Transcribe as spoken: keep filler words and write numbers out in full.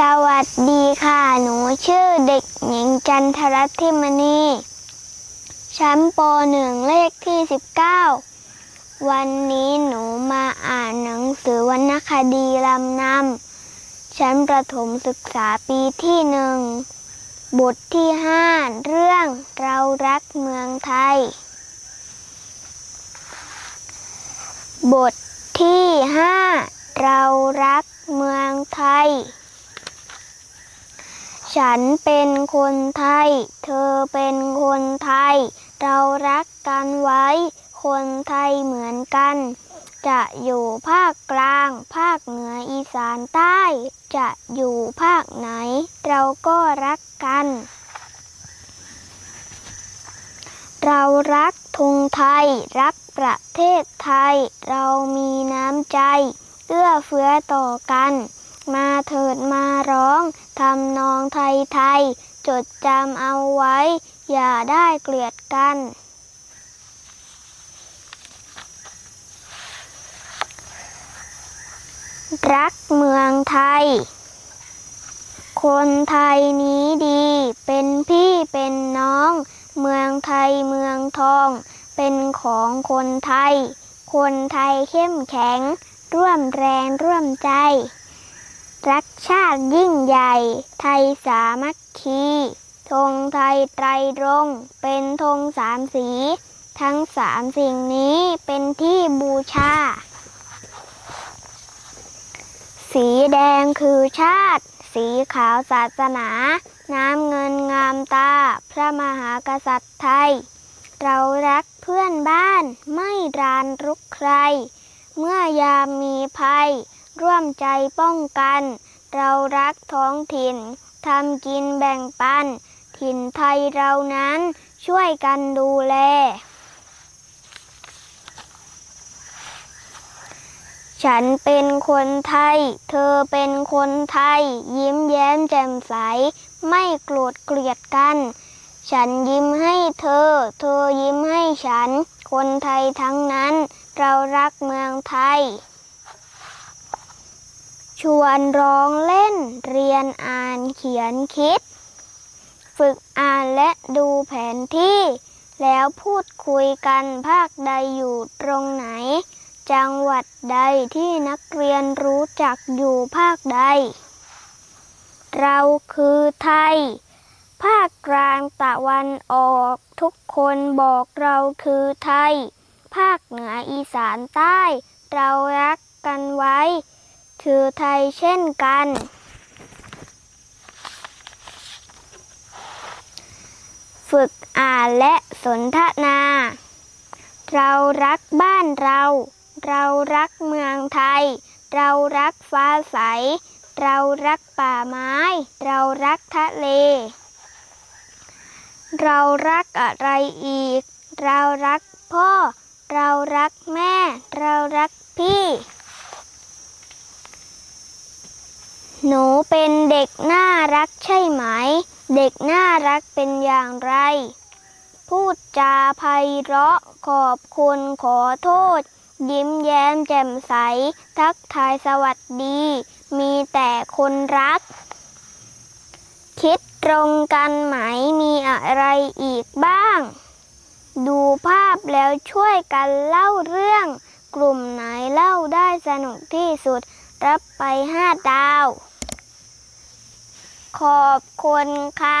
สวัสดีค่ะหนูชื่อเด็กหญิงจันทรัตน์ ทิมมณีชั้นป .หนึ่ง เลขที่สิบเก้าวันนี้หนูมาอ่านหนังสือวรรณคดีลำนำชั้นประถมศึกษาปีที่หนึ่งบทที่ห้าเรื่องเรารักเมืองไทยบทที่ห้าเรารักเมืองไทยฉันเป็นคนไทยเธอเป็นคนไทยเรารักกันไว้คนไทยเหมือนกันจะอยู่ภาคกลางภาคเหนืออีสานใต้จะอยู่ภาคไหนเราก็รักกันเรารักธงไทยรักประเทศไทยเรามีน้ำใจเอื้อเฟื้อต่อกันมาเถิดมาร้องทำนองไทยไทยจดจำเอาไว้อย่าได้เกลียดกันรักเมืองไทยคนไทยนี้ดีเป็นพี่เป็นน้องเมืองไทยเมืองทองเป็นของคนไทยคนไทยเข้มแข็งร่วมแรงร่วมใจรักชาติยิ่งใหญ่ไทยสามัคคีธงไทยไตรรงค์เป็นธงสามสีทั้งสามสิ่งนี้เป็นที่บูชาสีแดงคือชาติสีขาวศาสนาน้ำเงินงามตาพระมหากษัตริย์ไทยเรารักเพื่อนบ้านไม่ร้านรุกใครเมื่อยามมีภัยร่วมใจป้องกันเรารักท้องถิ่นทำกินแบ่งปันถิ่นไทยเรานั้นช่วยกันดูแลฉันเป็นคนไทยเธอเป็นคนไทยยิ้มแย้มแจ่มใสไม่โกรธเกลียดกันฉันยิ้มให้เธอเธอยิ้มให้ฉันคนไทยทั้งนั้นเรารักเมืองไทยชวนร้องเล่นเรียนอ่านเขียนคิดฝึกอ่านและดูแผนที่แล้วพูดคุยกันภาคใดอยู่ตรงไหนจังหวัดใดที่นักเรียนรู้จักอยู่ภาคใดเราคือไทยภาคกลางตะวันออกทุกคนบอกเราคือไทยภาคเหนืออีสานใต้เรารักกันไว้คือไทยเช่นกันฝึกอ่านและสนทนาเรารักบ้านเราเรารักเมืองไทยเรารักฟ้าใสเรารักป่าไม้เรารักทะเลเรารักอะไรอีกเรารักพ่อเรารักแม่เรารักพี่หนูเป็นเด็กน่ารักใช่ไหมเด็กน่ารักเป็นอย่างไรพูดจาไพเราะขอบคุณขอโทษยิ้มแย้มแจ่มใสทักทายสวัสดีมีแต่คนรักคิดตรงกันไหมมีอะไรอีกบ้างดูภาพแล้วช่วยกันเล่าเรื่องกลุ่มไหนเล่าได้สนุกที่สุดรับไปห้าดาวขอบคุณค่ะ